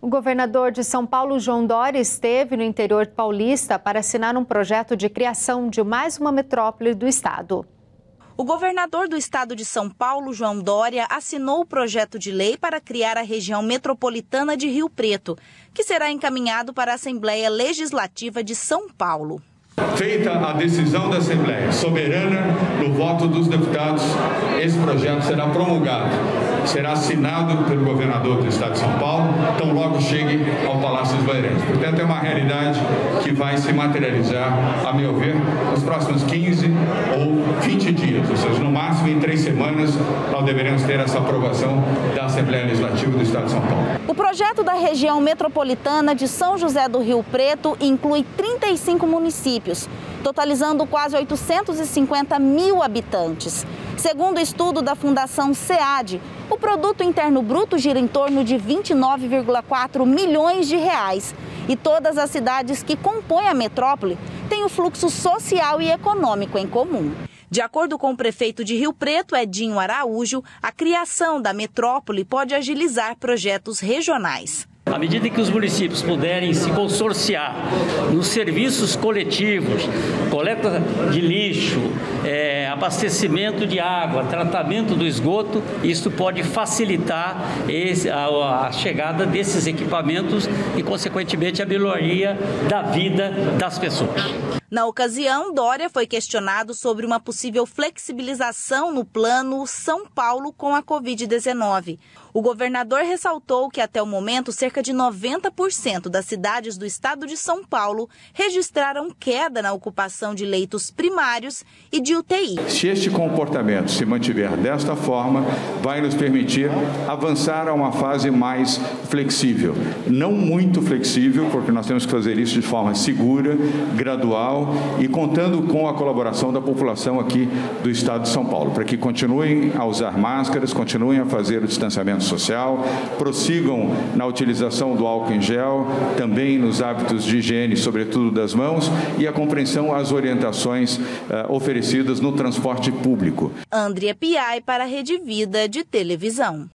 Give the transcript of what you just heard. O governador de São Paulo, João Dória, esteve no interior paulista para assinar um projeto de criação de mais uma metrópole do estado. O governador do estado de São Paulo, João Dória, assinou o projeto de lei para criar a região metropolitana de Rio Preto, que será encaminhado para a Assembleia Legislativa de São Paulo. Feita a decisão da Assembleia soberana no voto dos deputados, esse projeto será promulgado, será assinado pelo governador do estado de São Paulo, tão logo chegue ao Palácio dos Bandeirantes. Portanto, é uma realidade que vai se materializar, a meu ver, nos próximos 15 ou 20 dias, ou seja, no máximo em 3 semanas, nós deveremos ter essa aprovação da Assembleia Legislativa do estado de São Paulo. O projeto da região metropolitana de São José do Rio Preto inclui 35 municípios, totalizando quase 850 mil habitantes. Segundo o estudo da Fundação SEAD, o produto interno bruto gira em torno de 29,4 milhões de reais. E todas as cidades que compõem a metrópole têm um fluxo social e econômico em comum. De acordo com o prefeito de Rio Preto, Edinho Araújo, a criação da metrópole pode agilizar projetos regionais. À medida que os municípios puderem se consorciar nos serviços coletivos, coleta de lixo, abastecimento de água, tratamento do esgoto, isso pode facilitar a chegada desses equipamentos e, consequentemente, a melhoria da vida das pessoas. Na ocasião, Dória foi questionado sobre uma possível flexibilização no plano São Paulo com a Covid-19. O governador ressaltou que, até o momento, cerca de 90% das cidades do estado de São Paulo registraram queda na ocupação de leitos primários e de UTI. Se este comportamento se mantiver desta forma, vai nos permitir avançar a uma fase mais flexível. Não muito flexível, porque nós temos que fazer isso de forma segura, gradual e contando com a colaboração da população aqui do estado de São Paulo, para que continuem a usar máscaras, continuem a fazer o distanciamento social, prossigam na utilização do álcool em gel, também nos hábitos de higiene, sobretudo das mãos, e a compreensão às orientações oferecidas no transporte público. Andria Piai para a Rede Vida de televisão.